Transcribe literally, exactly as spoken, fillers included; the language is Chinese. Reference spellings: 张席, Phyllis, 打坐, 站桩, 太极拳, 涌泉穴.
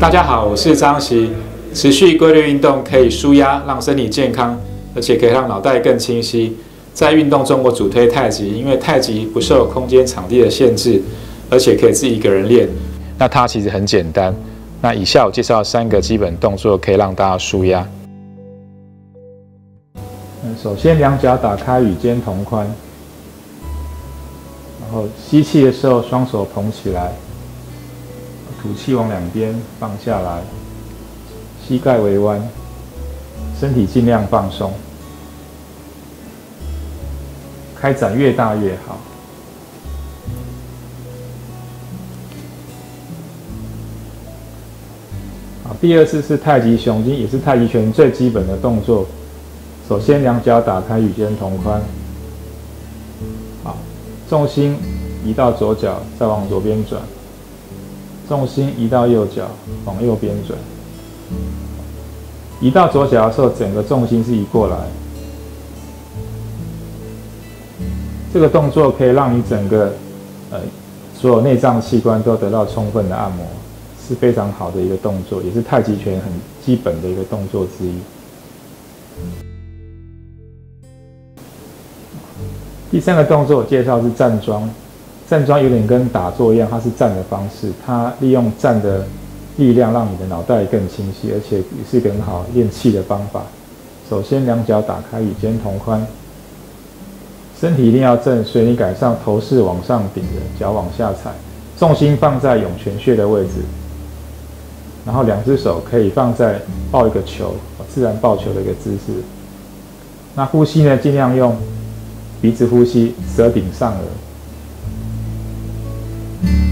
大家好，我是张席。持续规律运动可以舒压，让身体健康，而且可以让脑袋更清晰。在运动中，我主推太极，因为太极不受空间、场地的限制，而且可以自己一个人练。那它其实很简单。那以下我介绍三个基本动作，可以让大家舒压。首先两脚打开，与肩同宽。然后吸气的时候，双手捧起来。 吐气往两边放下来，膝盖微弯，身体尽量放松，开展越大越好。好，第二次是太极胸筋，也是太极拳最基本的动作。首先两脚打开，与肩同宽。好，重心移到左脚，再往左边转。 重心移到右脚，往右边转。移到左脚的时候，整个重心是移过来。这个动作可以让你整个呃所有内脏器官都得到充分的按摩，是非常好的一个动作，也是太极拳很基本的一个动作之一。第三个动作我介绍是站桩。 站桩有点跟打坐一样，它是站的方式，它利用站的力量让你的脑袋更清晰，而且也是一个很好练气的方法。首先，两脚打开，与肩同宽，身体一定要正，所以你改上头是往上顶的，脚往下踩，重心放在涌泉穴的位置，然后两只手可以放在抱一个球，自然抱球的一个姿势。那呼吸呢，尽量用鼻子呼吸，舌顶上颚。 Thank you.